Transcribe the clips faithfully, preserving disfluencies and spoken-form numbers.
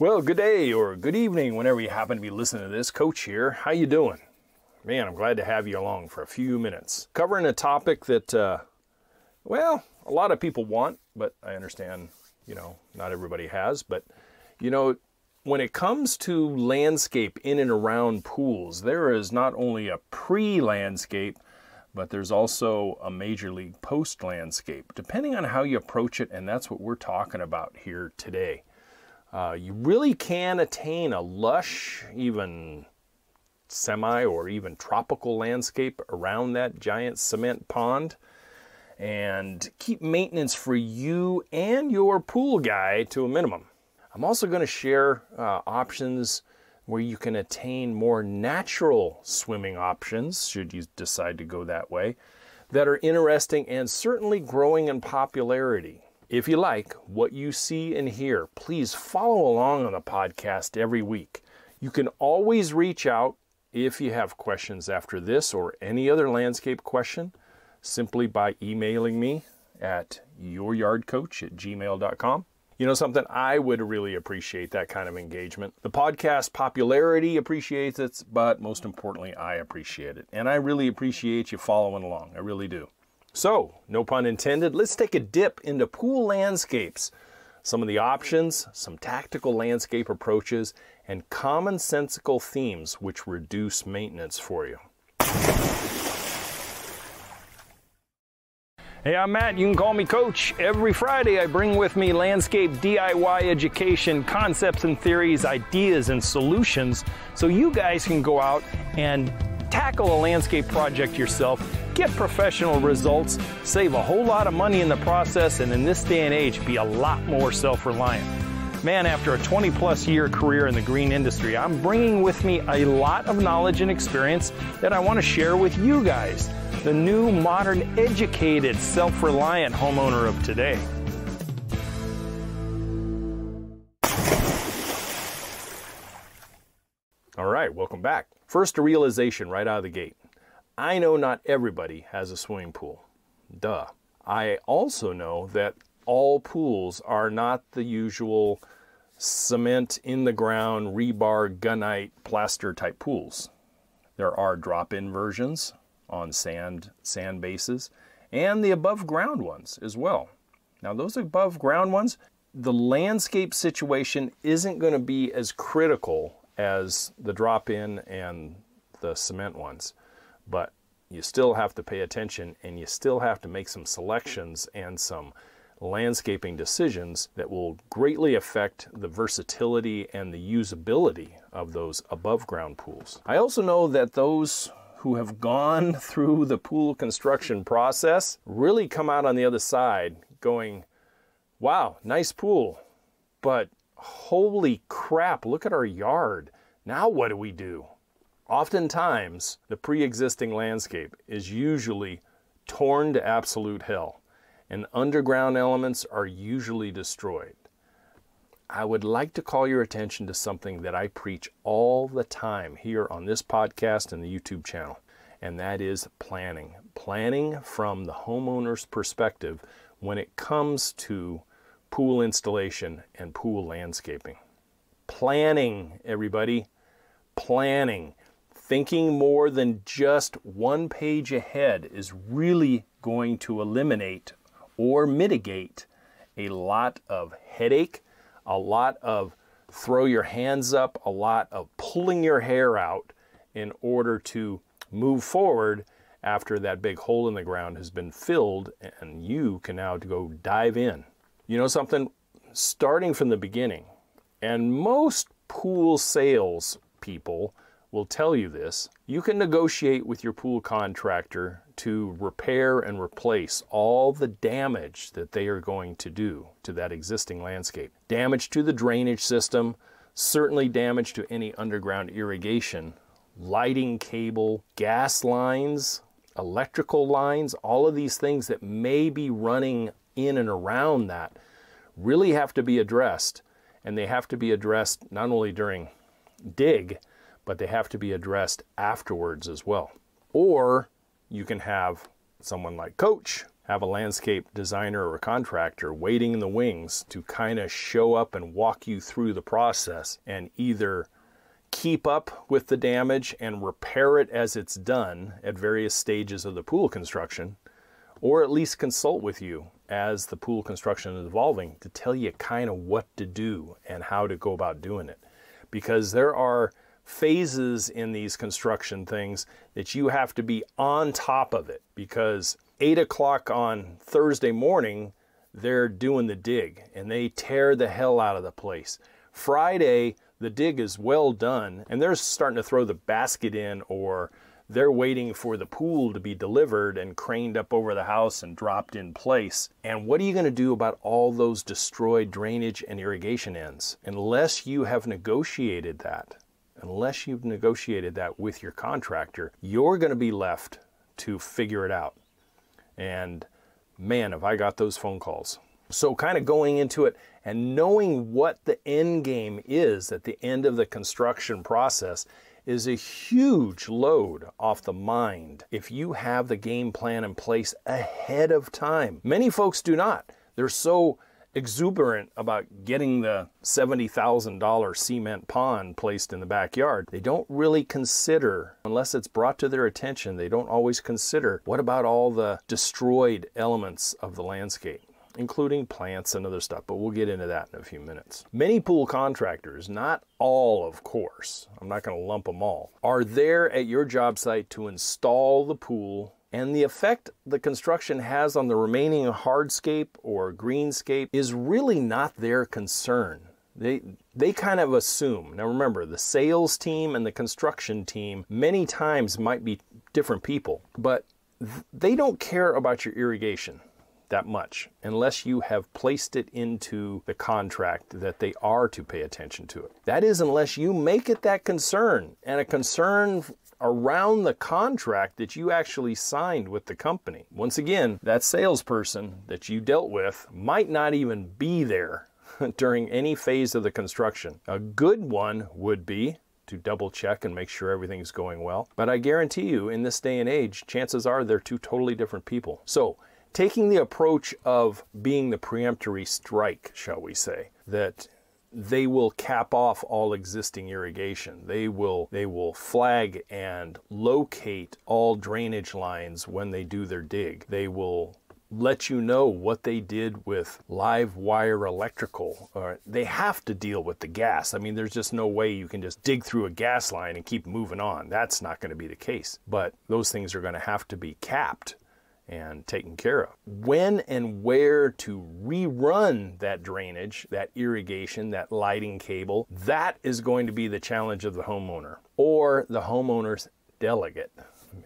Well, good day or good evening, whenever you happen to be listening to this. Coach here. How you doing? Man, I'm glad to have you along for a few minutes. Covering a topic that, uh, well, a lot of people want, but I understand, you know, not everybody has. But, you know, when it comes to landscape in and around pools, there is not only a pre-landscape, but there's also a major league post-landscape, depending on how you approach it. And that's what we're talking about here today. Uh, you really can attain a lush, even semi or even tropical landscape around that giant cement pond and keep maintenance for you and your pool guy to a minimum. I'm also going to share uh, options where you can attain more natural swimming options, should you decide to go that way, that are interesting and certainly growing in popularity. If you like what you see and hear, please follow along on the podcast every week. You can always reach out if you have questions after this or any other landscape question, simply by emailing me at your yard coach at gmail dot com. You know something? I would really appreciate that kind of engagement. The podcast popularity appreciates it, but most importantly, I appreciate it. And I really appreciate you following along. I really do. So, no pun intended, let's take a dip into pool landscapes, some of the options, some tactical landscape approaches, and commonsensical themes which reduce maintenance for you. Hey, I'm Matt. You can call me Coach. Every Friday, I bring with me landscape D I Y education, concepts and theories, ideas and solutions, so you guys can go out and tackle a landscape project yourself, get professional results, save a whole lot of money in the process, and in this day and age, be a lot more self-reliant. Man, after a twenty plus year career in the green industry, I'm bringing with me a lot of knowledge and experience that I want to share with you guys, the new, modern, educated, self-reliant homeowner of today. All right, welcome back. First, a realization right out of the gate. I know not everybody has a swimming pool. Duh. I also know that all pools are not the usual cement in the ground, rebar, gunite, plaster type pools. There are drop-in versions on sand, sand bases and the above ground ones as well. Now those above ground ones, the landscape situation isn't going to be as critical as the drop-in and the cement ones, but you still have to pay attention and you still have to make some selections and some landscaping decisions that will greatly affect the versatility and the usability of those above ground pools. I also know that those who have gone through the pool construction process really come out on the other side going, wow, nice pool, but holy crap, look at our yard. Now what do we do? Oftentimes, the pre-existing landscape is usually torn to absolute hell, and underground elements are usually destroyed. I would like to call your attention to something that I preach all the time here on this podcast and the YouTube channel, and that is planning. Planning from the homeowner's perspective when it comes to pool installation and pool landscaping. Planning, everybody. Planning. Thinking more than just one page ahead is really going to eliminate or mitigate a lot of headache, a lot of throw your hands up, a lot of pulling your hair out in order to move forward after that big hole in the ground has been filled and you can now go dive in. You know something? Starting from the beginning, and most pool sales people will tell you this, you can negotiate with your pool contractor to repair and replace all the damage that they are going to do to that existing landscape. Damage to the drainage system, certainly damage to any underground irrigation, lighting cable, gas lines, electrical lines, all of these things that may be running in and around that really have to be addressed, and they have to be addressed not only during dig, but they have to be addressed afterwards as well. Or you can have someone like Coach have a landscape designer or a contractor waiting in the wings to kind of show up and walk you through the process and either keep up with the damage and repair it as it's done at various stages of the pool construction, or at least consult with you as the pool construction is evolving to tell you kind of what to do and how to go about doing it. Because there are phases in these construction things that you have to be on top of it, because eight o'clock on Thursday morning, they're doing the dig and they tear the hell out of the place. Friday, the dig is well done and they're starting to throw the basket in, or they're waiting for the pool to be delivered and craned up over the house and dropped in place. And what are you going to do about all those destroyed drainage and irrigation ends? Unless you have negotiated that, unless you've negotiated that with your contractor, you're going to be left to figure it out. And man, have I got those phone calls. So kind of going into it and knowing what the end game is at the end of the construction process is a huge load off the mind if you have the game plan in place ahead of time. Many folks do not. They're so exuberant about getting the seventy thousand dollar cement pond placed in the backyard, they don't really consider, unless it's brought to their attention, they don't always consider, what about all the destroyed elements of the landscape, including plants and other stuff, but we'll get into that in a few minutes. Many pool contractors, not all of course, I'm not going to lump them all, are there at your job site to install the pool, and the effect the construction has on the remaining hardscape or greenscape is really not their concern. They, they kind of assume. Now remember, the sales team and the construction team many times might be different people, but they don't care about your irrigation that much unless you have placed it into the contract that they are to pay attention to it. That is, unless you make it that concern, and a concern around the contract that you actually signed with the company. Once again, that salesperson that you dealt with might not even be there during any phase of the construction. A good one would be to double check and make sure everything's going well. But I guarantee you, in this day and age, chances are they're two totally different people. So taking the approach of being the preemptory strike, shall we say, that they will cap off all existing irrigation. They will, they will flag and locate all drainage lines when they do their dig. They will let you know what they did with live wire electrical. Or they have to deal with the gas. I mean, there's just no way you can just dig through a gas line and keep moving on. That's not going to be the case. But those things are going to have to be capped and taken care of. When and where to rerun that drainage, that irrigation, that lighting cable, that is going to be the challenge of the homeowner or the homeowner's delegate,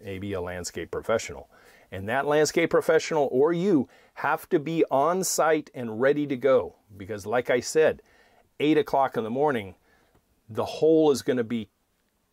maybe a landscape professional. And that landscape professional or you have to be on site and ready to go, because like I said, eight o'clock in the morning, the hole is going to be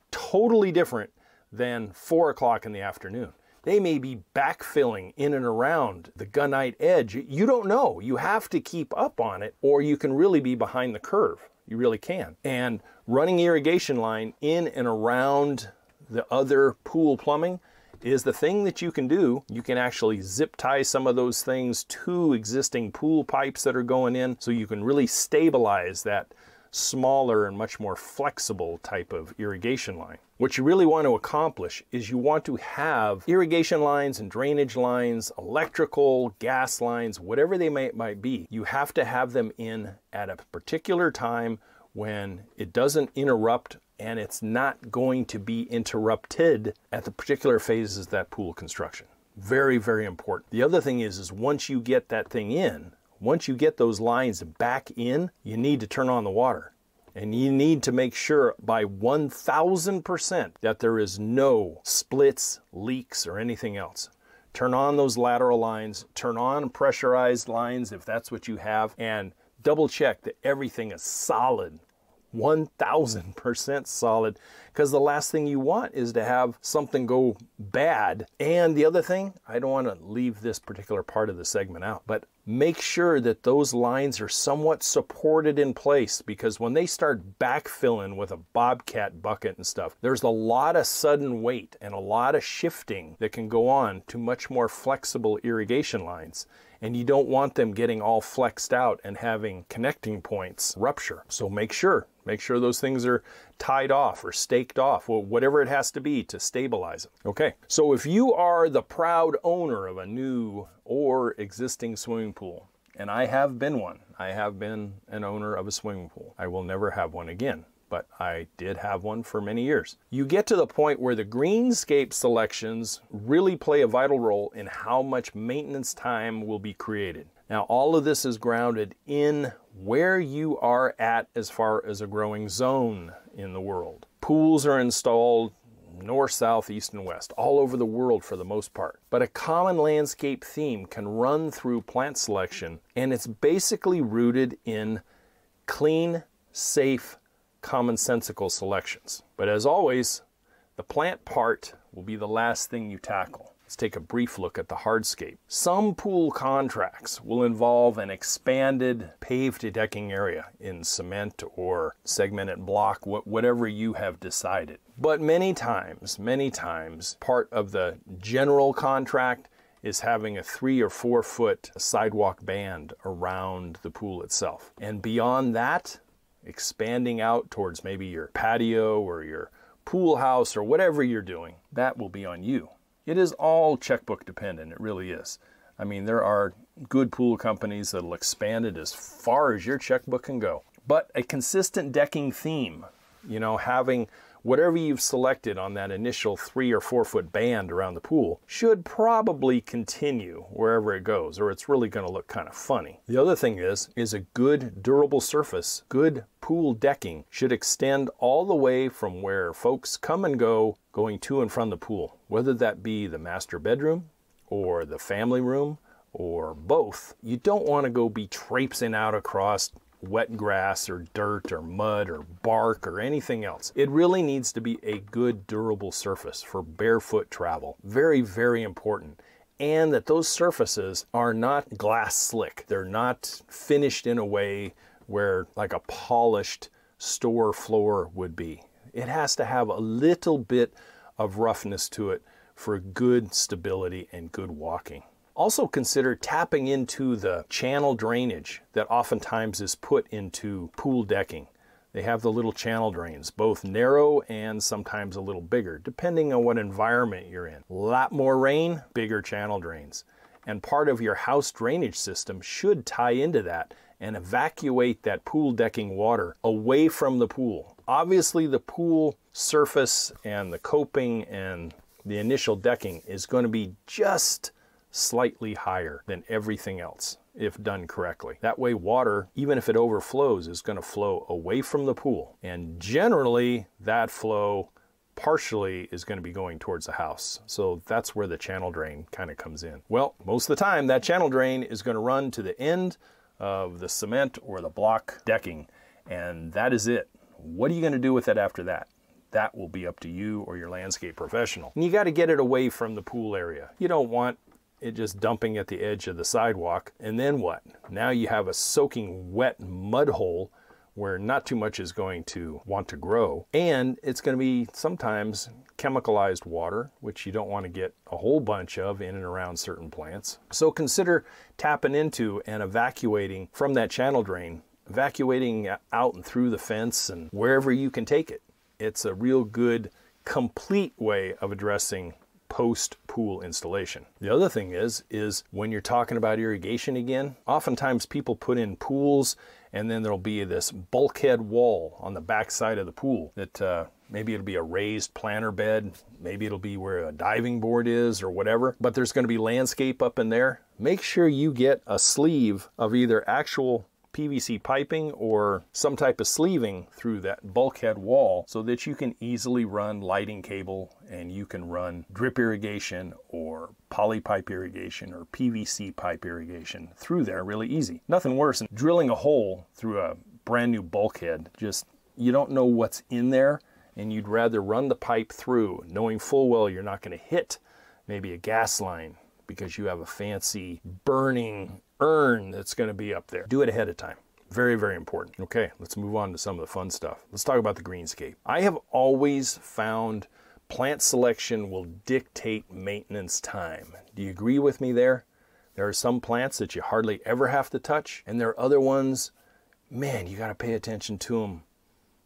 totally different than four o'clock in the afternoon. They may be backfilling in and around the gunite edge. You don't know. You have to keep up on it, or you can really be behind the curve. You really can. And running irrigation line in and around the other pool plumbing is the thing that you can do. You can actually zip tie some of those things to existing pool pipes that are going in, so you can really stabilize that smaller and much more flexible type of irrigation line. What you really want to accomplish is you want to have irrigation lines and drainage lines, electrical, gas lines, whatever they may, might be, you have to have them in at a particular time when it doesn't interrupt and it's not going to be interrupted at the particular phases of that pool construction. Very, very important. The other thing is, is once you get that thing in, once you get those lines back in, you need to turn on the water. And you need to make sure by one thousand percent that there is no splits, leaks, or anything else. Turn on those lateral lines, turn on pressurized lines if that's what you have, and double check that everything is solid. one thousand percent solid, because the last thing you want is to have something go bad. And the other thing, I don't want to leave this particular part of the segment out, but make sure that those lines are somewhat supported in place, because when they start backfilling with a bobcat bucket and stuff, there's a lot of sudden weight and a lot of shifting that can go on to much more flexible irrigation lines. And you don't want them getting all flexed out and having connecting points rupture. So make sure, make sure those things are tied off or staked off, or whatever it has to be to stabilize them. Okay, so if you are the proud owner of a new or existing swimming pool, and I have been one, I have been an owner of a swimming pool. I will never have one again, but I did have one for many years. You get to the point where the greenscape selections really play a vital role in how much maintenance time will be created. Now, all of this is grounded in where you are at as far as a growing zone in the world. Pools are installed north, south, east, and west, all over the world for the most part. But a common landscape theme can run through plant selection, and it's basically rooted in clean, safe, commonsensical selections. But as always, the plant part will be the last thing you tackle. Let's take a brief look at the hardscape. Some pool contracts will involve an expanded paved decking area in cement or segmented block, whatever you have decided. But many times, many times, part of the general contract is having a three or four foot sidewalk band around the pool itself. And beyond that, expanding out towards maybe your patio or your pool house or whatever you're doing, that will be on you. It is all checkbook dependent, it really is. I mean, there are good pool companies that'll expand it as far as your checkbook can go. But a consistent decking theme, you know, having whatever you've selected on that initial three or four foot band around the pool should probably continue wherever it goes, or it's really going to look kind of funny. The other thing is, is a good durable surface, good pool decking should extend all the way from where folks come and go, going to and from the pool, whether that be the master bedroom or the family room or both. You don't want to go be traipsing out across wet grass or dirt or mud or bark or anything else. It really needs to be a good durable surface for barefoot travel. Very, very important. And that those surfaces are not glass slick. They're not finished in a way where like a polished store floor would be. It has to have a little bit of roughness to it for good stability and good walking. Also consider tapping into the channel drainage that oftentimes is put into pool decking. They have the little channel drains, both narrow and sometimes a little bigger, depending on what environment you're in. A lot more rain, bigger channel drains. And part of your house drainage system should tie into that and evacuate that pool decking water away from the pool. Obviously, the pool surface and the coping and the initial decking is going to be just slightly higher than everything else if done correctly. That way water, even if it overflows, is going to flow away from the pool. And generally that flow partially is going to be going towards the house. So that's where the channel drain kind of comes in. Well, most of the time that channel drain is going to run to the end of the cement or the block decking. And that is it. What are you going to do with it after that? That will be up to you or your landscape professional. And you got to get it away from the pool area. You don't want it just dumping at the edge of the sidewalk. And then what? Now you have a soaking wet mud hole where not too much is going to want to grow. And it's going to be sometimes chemicalized water, which you don't want to get a whole bunch of in and around certain plants. So consider tapping into and evacuating from that channel drain, evacuating out and through the fence and wherever you can take it. It's a real good, complete way of addressing post-pool installation. The other thing is, is when you're talking about irrigation again, oftentimes people put in pools and then there'll be this bulkhead wall on the backside of the pool that uh, maybe it'll be a raised planter bed, maybe it'll be where a diving board is or whatever, but there's going to be landscape up in there. Make sure you get a sleeve of either actual P V C piping or some type of sleeving through that bulkhead wall so that you can easily run lighting cable and you can run drip irrigation or poly pipe irrigation or P V C pipe irrigation through there really easy. Nothing worse than drilling a hole through a brand new bulkhead. Just, you don't know what's in there and you'd rather run the pipe through knowing full well you're not going to hit maybe a gas line because you have a fancy burning urn that's going to be up there. Do it ahead of time. Very, very important. Okay, let's move on to some of the fun stuff. Let's talk about the greenscape. I have always found plant selection will dictate maintenance time. Do you agree with me there? There are some plants that you hardly ever have to touch, and there are other ones, man, you got to pay attention to them.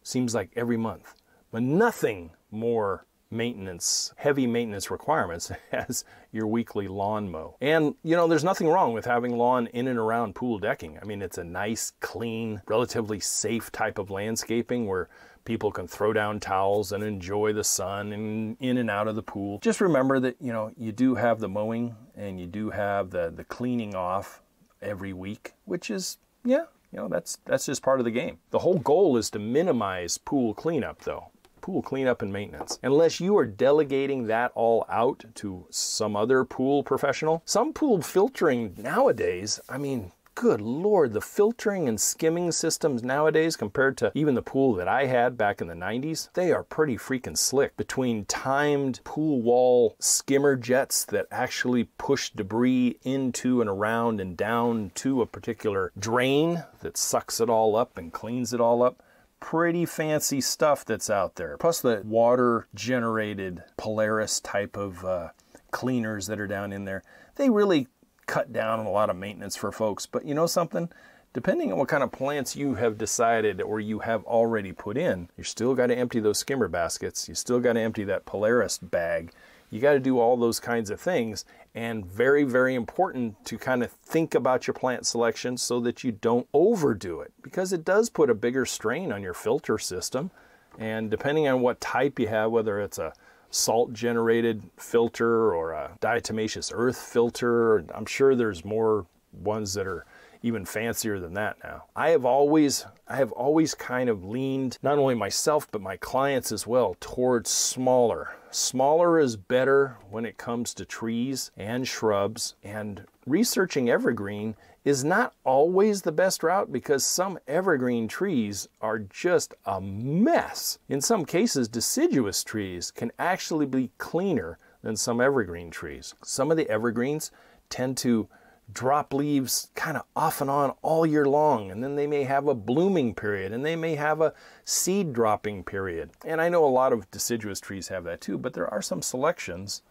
Seems like every month. But nothing more maintenance, heavy maintenance requirements as your weekly lawn mow. And you know, there's nothing wrong with having lawn in and around pool decking. I mean, it's a nice, clean, relatively safe type of landscaping where people can throw down towels and enjoy the sun and in and out of the pool. Just remember that, you know, you do have the mowing and you do have the, the cleaning off every week, which is, yeah, you know, that's, that's just part of the game. The whole goal is to minimize pool cleanup though. Pool cleanup and maintenance. Unless you are delegating that all out to some other pool professional. Some pool filtering nowadays, I mean, good Lord, the filtering and skimming systems nowadays compared to even the pool that I had back in the nineties, they are pretty freaking slick. Between timed pool wall skimmer jets that actually push debris into and around and down to a particular drain that sucks it all up and cleans it all up. Pretty fancy stuff that's out there. Plus the water generated Polaris type of uh, cleaners that are down in there. They really cut down on a lot of maintenance for folks. But you know something? Depending on what kind of plants you have decided or you have already put in, you still got to empty those skimmer baskets. You still got to empty that Polaris bag. You got to do all those kinds of things. And very, very important to kind of think about your plant selection so that you don't overdo it, because it does put a bigger strain on your filter system. And depending on what type you have, whether it's a salt generated filter or a diatomaceous earth filter, I'm sure there's more ones that are even fancier than that now. I have always, I have always kind of leaned, not only myself, but my clients as well, towards smaller. Smaller is better when it comes to trees and shrubs, and researching evergreen is not always the best route because some evergreen trees are just a mess. In some cases, deciduous trees can actually be cleaner than some evergreen trees. Some of the evergreens tend to drop leaves kind of off and on all year long, and then they may have a blooming period and they may have a seed dropping period. And I know a lot of deciduous trees have that too, but there are some selections.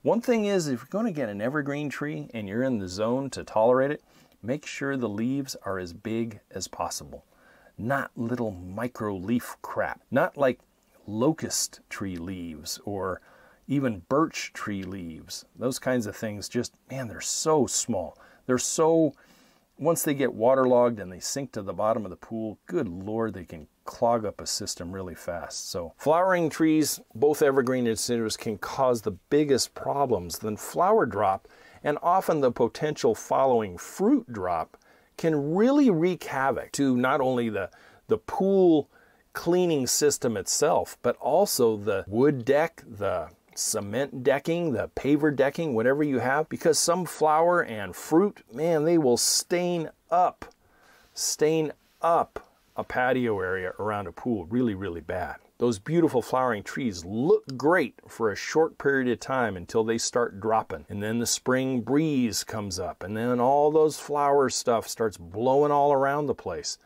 One thing is, if you're going to get an evergreen tree and you're in the zone to tolerate it, make sure the leaves are as big as possible, not little micro leaf crap, not like locust tree leaves or even birch tree leaves. Those kinds of things just, man, they're so small. They're so, once they get waterlogged and they sink to the bottom of the pool, good Lord, they can clog up a system really fast. So flowering trees, both evergreen and deciduous, can cause the biggest problems. Then flower drop, and often the potential following fruit drop, can really wreak havoc to not only the, the pool cleaning system itself, but also the wood deck, the cement decking, the paver decking, whatever you have, because some flower and fruit, man, they will stain up, stain up a patio area around a pool really, really bad. Those beautiful flowering trees look great for a short period of time until they start dropping. And then the spring breeze comes up and then all those flower stuff starts blowing all around the place.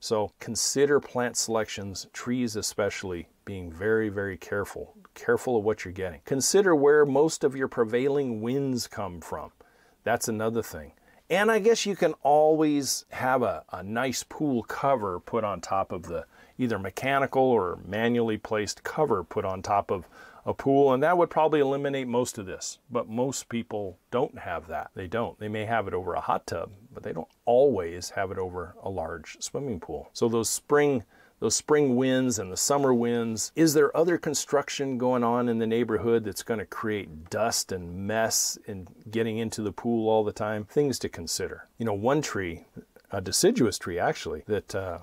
So consider plant selections, trees especially, being very, very careful. Careful of what you're getting. Consider where most of your prevailing winds come from. That's another thing. And I guess you can always have a, a nice pool cover put on top of the, either mechanical or manually placed cover put on top of a pool, and that would probably eliminate most of this. But most people don't have that. They don't. They may have it over a hot tub, but they don't always have it over a large swimming pool. So those spring Those spring winds and the summer winds. Is there other construction going on in the neighborhood that's going to create dust and mess and getting into the pool all the time? Things to consider. You know, one tree, a deciduous tree actually, that uh,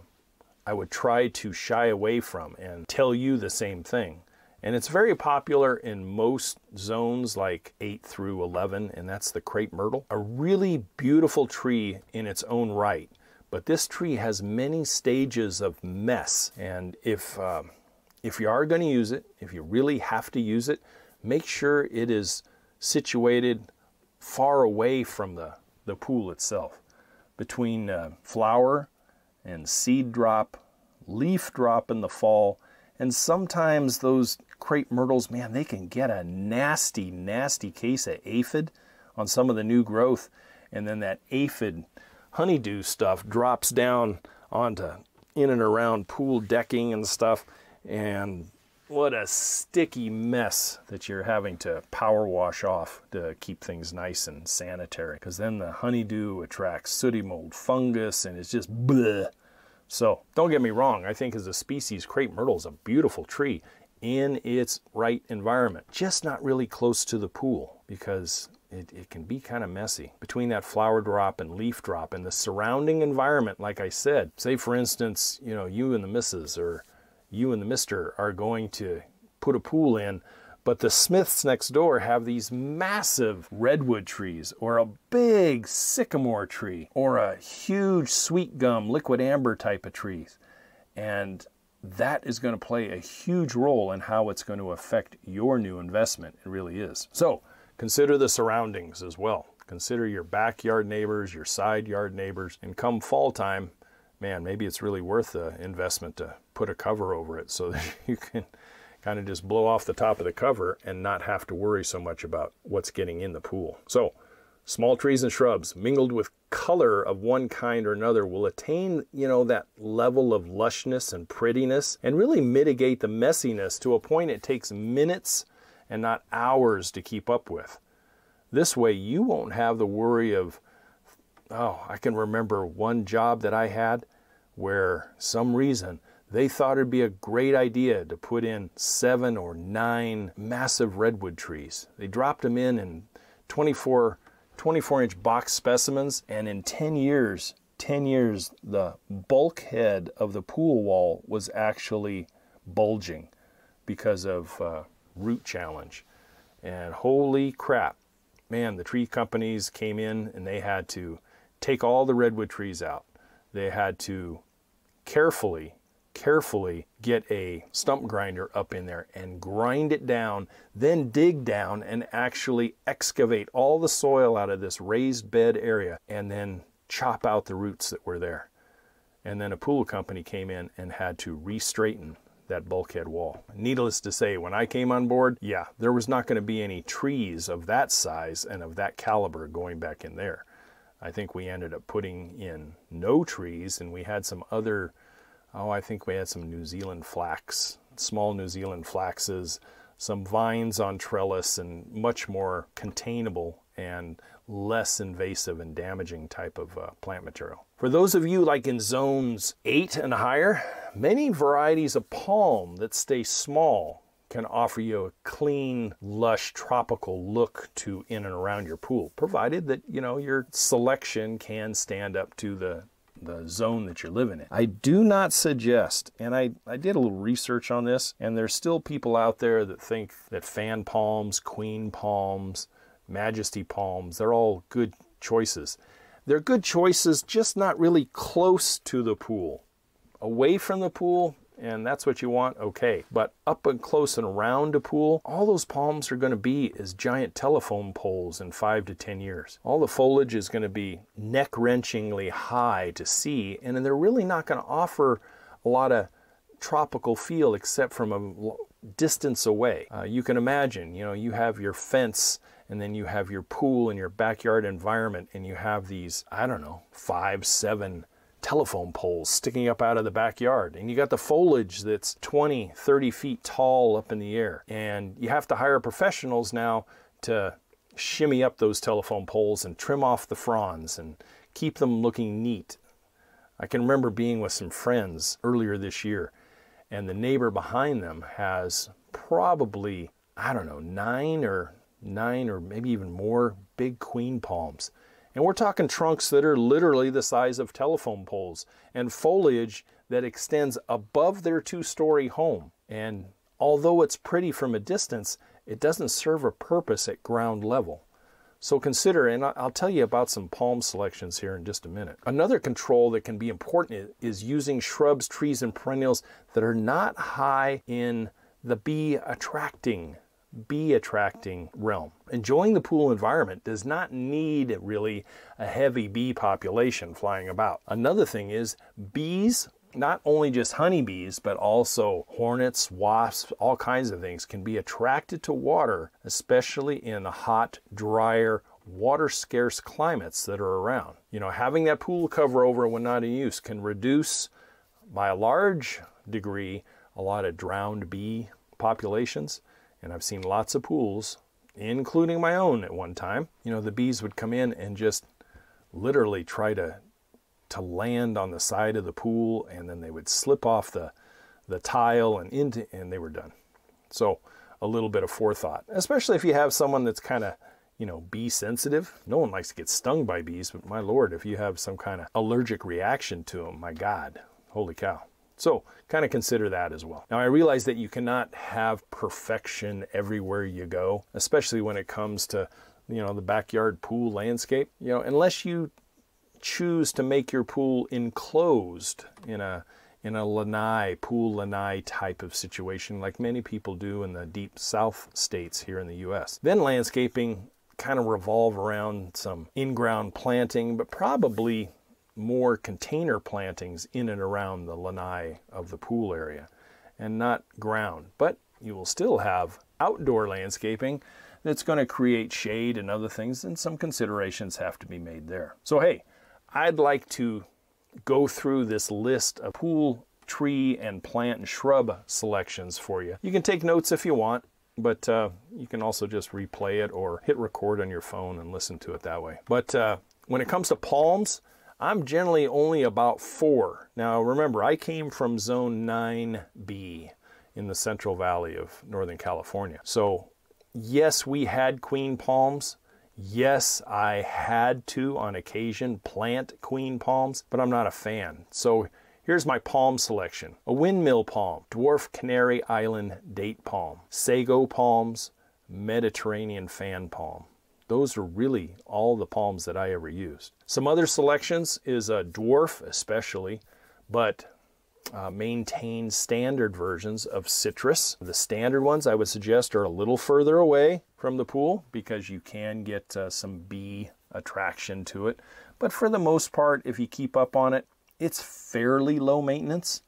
I would try to shy away from and tell you the same thing. And it's very popular in most zones like eight through eleven, and that's the crepe myrtle. A really beautiful tree in its own right. But this tree has many stages of mess, and if, um, if you are going to use it, if you really have to use it, make sure it is situated far away from the, the pool itself. between uh, flower and seed drop, leaf drop in the fall. And sometimes those crepe myrtles, man, they can get a nasty, nasty case of aphid on some of the new growth. And then that aphid honeydew stuff drops down onto in and around pool decking and stuff. And what a sticky mess that you're having to power wash off to keep things nice and sanitary, because then the honeydew attracts sooty mold fungus and it's just bleh. So don't get me wrong, I think as a species, crepe myrtle is a beautiful tree in its right environment, just not really close to the pool because It, it can be kind of messy. Between that flower drop and leaf drop and the surrounding environment, like I said, say for instance, you know, you and the missus or you and the mister are going to put a pool in, but the Smiths next door have these massive redwood trees or a big sycamore tree or a huge sweet gum, liquid amber type of trees. And that is going to play a huge role in how it's going to affect your new investment. It really is. So consider the surroundings as well. Consider your backyard neighbors, your side yard neighbors, and come fall time, man, maybe it's really worth the investment to put a cover over it so that you can kind of just blow off the top of the cover and not have to worry so much about what's getting in the pool. So small trees and shrubs mingled with color of one kind or another will attain, you know, that level of lushness and prettiness and really mitigate the messiness to a point it takes minutes and not hours to keep up with. This way you won't have the worry of, oh, I can remember one job that I had where some reason they thought it'd be a great idea to put in seven or nine massive redwood trees. They dropped them in in twenty-four, twenty-four inch box specimens, and in ten years, ten years, the bulkhead of the pool wall was actually bulging because of uh, root challenge. And holy crap, man, the tree companies came in and they had to take all the redwood trees out. They had to carefully, carefully get a stump grinder up in there and grind it down, then dig down and actually excavate all the soil out of this raised bed area and then chop out the roots that were there. And then a pool company came in and had to re-straighten that bulkhead wall. Needless to say, when I came on board, yeah, there was not going to be any trees of that size and of that caliber going back in there. I think we ended up putting in no trees, and we had some other, oh, I think we had some New Zealand flax, small New Zealand flaxes, some vines on trellis, and much more containable and less invasive and damaging type of uh, plant material. For those of you like in zones eight and higher, many varieties of palm that stay small can offer you a clean, lush, tropical look to in and around your pool, provided that, you know, your selection can stand up to the, the zone that you're living in. I do not suggest, and I, I did a little research on this, and there's still people out there that think that fan palms, queen palms, majesty palms, they're all good choices. They're good choices, just not really close to the pool. Away from the pool, and that's what you want, okay. But up and close and around a pool, all those palms are going to be as giant telephone poles in five to ten years. All the foliage is going to be neck-wrenchingly high to see, and they're really not going to offer a lot of tropical feel except from a distance away. Uh, you can imagine, you know, you have your fence, and then you have your pool and your backyard environment, and you have these, I don't know, five, seven telephone poles sticking up out of the backyard. And you got the foliage that's twenty, thirty feet tall up in the air. And you have to hire professionals now to shimmy up those telephone poles and trim off the fronds and keep them looking neat. I can remember being with some friends earlier this year, and the neighbor behind them has probably, I don't know, nine or nine or maybe even more big queen palms. And we're talking trunks that are literally the size of telephone poles and foliage that extends above their two-story home. And although it's pretty from a distance, it doesn't serve a purpose at ground level. So consider, and I'll tell you about some palm selections here in just a minute. Another control that can be important is using shrubs, trees, and perennials that are not high in the bee attracting bee attracting realm. Enjoying the pool environment does not need really a heavy bee population flying about. Another thing is bees, not only just honeybees, but also hornets, wasps, all kinds of things can be attracted to water, especially in the hot, drier, water scarce climates that are around. You know, having that pool cover over when not in use can reduce by a large degree a lot of drowned bee populations. And I've seen lots of pools, including my own at one time, you know, the bees would come in and just literally try to to land on the side of the pool, and then they would slip off the the tile and into, and they were done. So a little bit of forethought, especially if you have someone that's kind of, you know, bee sensitive. No one likes to get stung by bees, but my Lord, if you have some kind of allergic reaction to them, my God, holy cow. So kind of consider that as well. Now I realize that you cannot have perfection everywhere you go, especially when it comes to, you know, the backyard pool landscape, you know, unless you choose to make your pool enclosed in a in a lanai, pool lanai type of situation, like many people do in the deep south states here in the U S. Then landscaping kind of revolve around some in-ground planting, but probably more container plantings in and around the lanai of the pool area and not ground. But you will still have outdoor landscaping that's going to create shade and other things, and some considerations have to be made there. So hey, I'd like to go through this list of pool tree and plant and shrub selections for you. You can take notes if you want, but uh, you can also just replay it or hit record on your phone and listen to it that way. But uh, when it comes to palms, I'm generally only about four. Now remember, I came from zone nine B in the Central Valley of Northern California. So yes, we had queen palms. Yes, I had to on occasion plant queen palms, but I'm not a fan. So here's my palm selection. A windmill palm, dwarf Canary Island date palm, sago palms, Mediterranean fan palm. Those are really all the palms that I ever used. Some other selections is a dwarf especially, but uh, maintain standard versions of citrus. The standard ones I would suggest are a little further away from the pool because you can get uh, some bee attraction to it. But for the most part, if you keep up on it, it's fairly low maintenance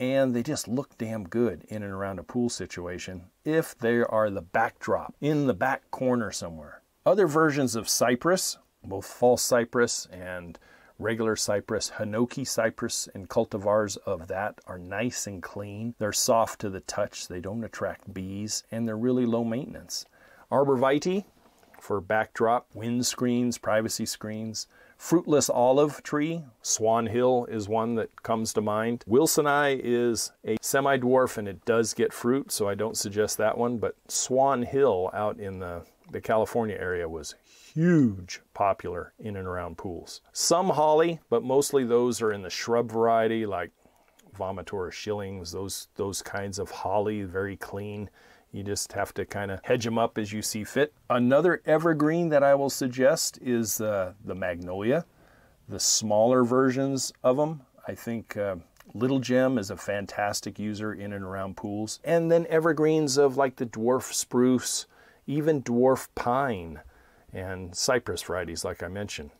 and they just look damn good in and around a pool situation if they are the backdrop in the back corner somewhere. Other versions of cypress, both false cypress and regular cypress, Hinoki cypress and cultivars of that are nice and clean. They're soft to the touch, they don't attract bees, and they're really low maintenance. Arborvitae for backdrop, wind screens, privacy screens. Fruitless olive tree, Swan Hill is one that comes to mind. Wilsoni is a semi-dwarf and it does get fruit, so I don't suggest that one, but Swan Hill out in the The California area was huge popular in and around pools. Some holly, but mostly those are in the shrub variety like Vomitora shillings, those, those kinds of holly, very clean. You just have to kind of hedge them up as you see fit. Another evergreen that I will suggest is uh, the magnolia, the smaller versions of them. I think uh, Little Gem is a fantastic user in and around pools. And then evergreens of like the dwarf spruce, even dwarf pine and cypress varieties like I mentioned.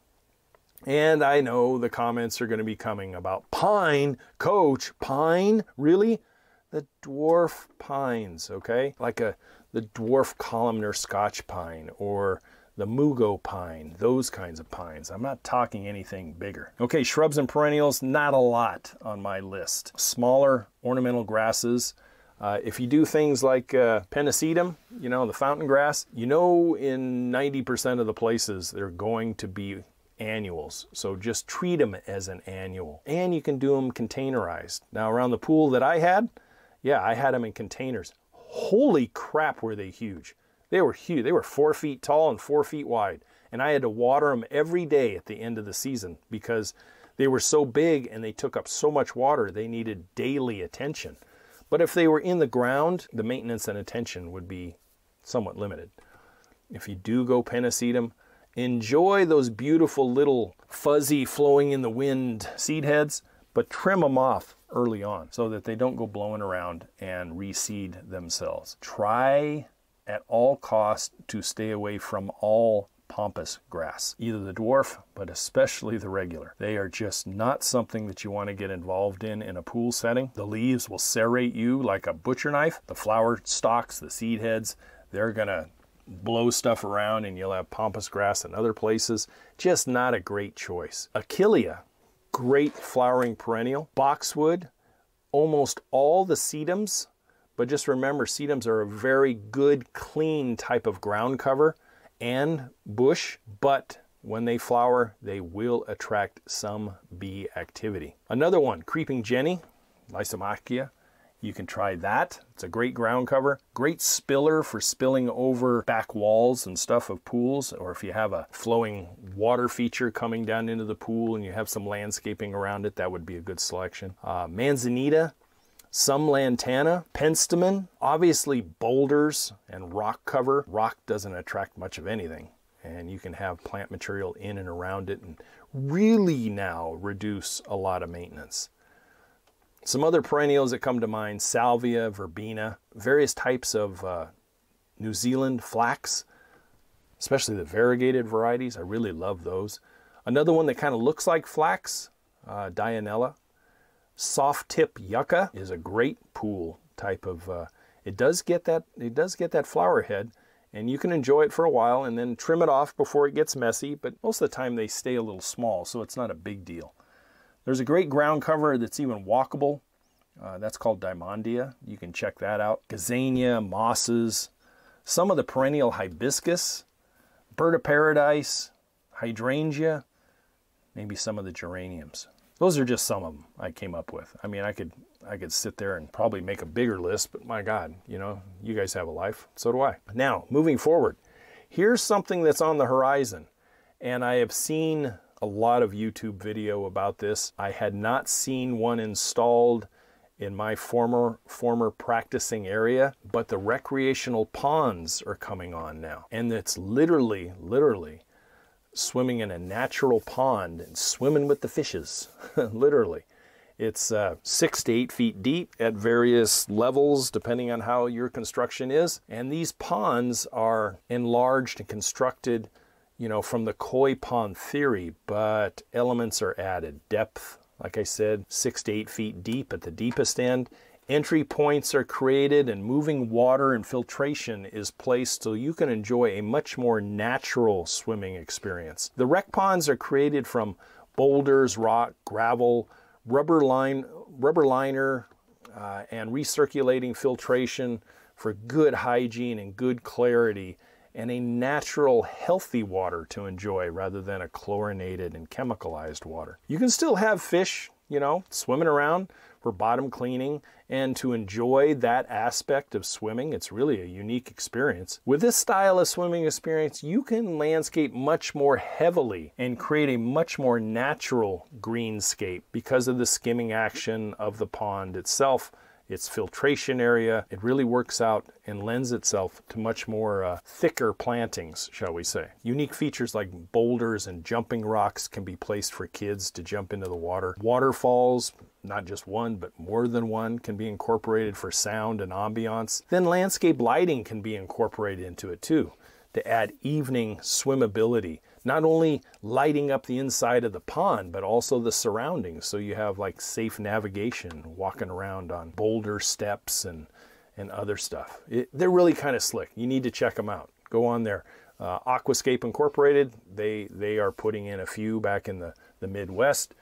And I know the comments are going to be coming about pine, coach, pine, really? The dwarf pines, okay? Like a the dwarf columnar Scotch pine or the mugo pine, those kinds of pines. I'm not talking anything bigger. Okay, shrubs and perennials, not a lot on my list. Smaller ornamental grasses. Uh, if you do things like uh, pennisetum, you know, the fountain grass, you know in ninety percent of the places they're going to be annuals. So just treat them as an annual. And you can do them containerized. Now around the pool that I had, yeah, I had them in containers. Holy crap, were they huge. They were huge. They were four feet tall and four feet wide. And I had to water them every day at the end of the season because they were so big and they took up so much water, they needed daily attention. But if they were in the ground, the maintenance and attention would be somewhat limited. If you do go pennisetum, enjoy those beautiful little fuzzy flowing in the wind seed heads, but trim them off early on so that they don't go blowing around and reseed themselves. Try at all costs to stay away from all pampas grass, either the dwarf, but especially the regular. They are just not something that you want to get involved in in a pool setting. The leaves will serrate you like a butcher knife. The flower stalks, the seed heads, they're gonna blow stuff around and you'll have pampas grass in other places. Just not a great choice. Achillea, great flowering perennial. Boxwood, almost all the sedums, but just remember sedums are a very good, clean type of ground cover and bush, but when they flower, they will attract some bee activity. Another one, Creeping Jenny, Lysimachia. You can try that. It's a great ground cover. Great spiller for spilling over back walls and stuff of pools, or if you have a flowing water feature coming down into the pool and you have some landscaping around it, that would be a good selection. Uh, Manzanita, some lantana, penstemon, obviously boulders and rock cover. Rock doesn't attract much of anything, and you can have plant material in and around it and really now reduce a lot of maintenance. Some other perennials that come to mind, salvia, verbena, various types of uh, New Zealand flax, especially the variegated varieties. I really love those. Another one that kind of looks like flax, uh, Dianella. Soft tip yucca is a great pool type of, uh, it does get that, it does get that flower head, and you can enjoy it for a while and then trim it off before it gets messy, but most of the time they stay a little small, so it's not a big deal. There's a great ground cover that's even walkable. Uh, that's called Diamondia. You can check that out. Gazania, mosses, some of the perennial hibiscus, bird of paradise, hydrangea, maybe some of the geraniums. Those are just some of them I came up with. I mean, I could I could sit there and probably make a bigger list, but my God, you know, you guys have a life, so do I. Now, moving forward, here's something that's on the horizon, and I have seen a lot of YouTube video about this. I had not seen one installed in my former former practicing area, but the recreational ponds are coming on now. And it's literally, literally swimming in a natural pond and swimming with the fishes, literally. It's uh, six to eight feet deep at various levels, depending on how your construction is. And these ponds are enlarged and constructed, you know, from the koi pond theory, but elements are added. Depth, like I said, six to eight feet deep at the deepest end. Entry points are created and moving water and filtration is placed so you can enjoy a much more natural swimming experience. The rec ponds are created from boulders, rock, gravel, rubber line, rubber liner, uh, and recirculating filtration for good hygiene and good clarity, and a natural, healthy water to enjoy rather than a chlorinated and chemicalized water. You can still have fish, you know, swimming around for bottom cleaning and to enjoy that aspect of swimming. It's really a unique experience. With this style of swimming experience, you can landscape much more heavily and create a much more natural greenscape because of the skimming action of the pond itself, its filtration area. It really works out and lends itself to much more uh, thicker plantings, shall we say. Unique features like boulders and jumping rocks can be placed for kids to jump into the water. Waterfalls, not just one, but more than one, can be incorporated for sound and ambiance. Then landscape lighting can be incorporated into it too, to add evening swimmability. Not only lighting up the inside of the pond, but also the surroundings. So you have like safe navigation, walking around on boulder steps and, and other stuff. It, they're really kind of slick. You need to check them out. Go on there. Uh, Aquascape Incorporated, they, they are putting in a few back in the, the Midwest,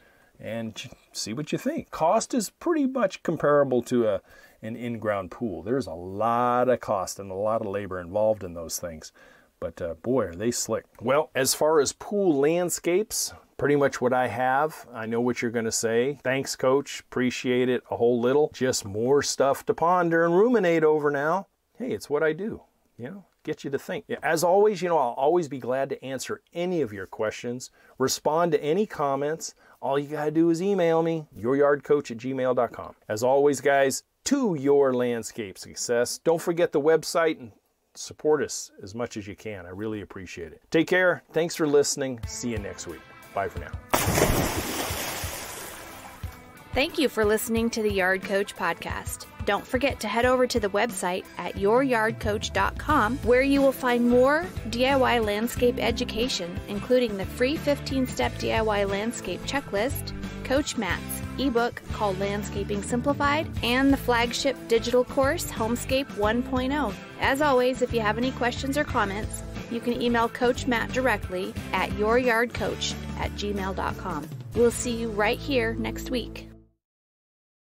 and see what you think. Cost is pretty much comparable to a, an in-ground pool. There's a lot of cost and a lot of labor involved in those things. But uh, boy, are they slick. Well, as far as pool landscapes, pretty much what I have. I know what you're gonna say. Thanks, Coach, appreciate it a whole little. Just more stuff to ponder and ruminate over now. Hey, it's what I do, you know, get you to think. As always, you know, I'll always be glad to answer any of your questions, respond to any comments. All you gotta do is email me, your yard coach at gmail dot com. As always, guys, to your landscape success. Don't forget the website and support us as much as you can. I really appreciate it. Take care. Thanks for listening. See you next week. Bye for now. Thank you for listening to the Yard Coach Podcast. Don't forget to head over to the website at your yard coach dot com, where you will find more D I Y landscape education, including the free fifteen step D I Y landscape checklist, Coach Matt's ebook called Landscaping Simplified, and the flagship digital course Homescape one point oh. As always, if you have any questions or comments, you can email Coach Matt directly at your yard coach at gmail dot com. We'll see you right here next week.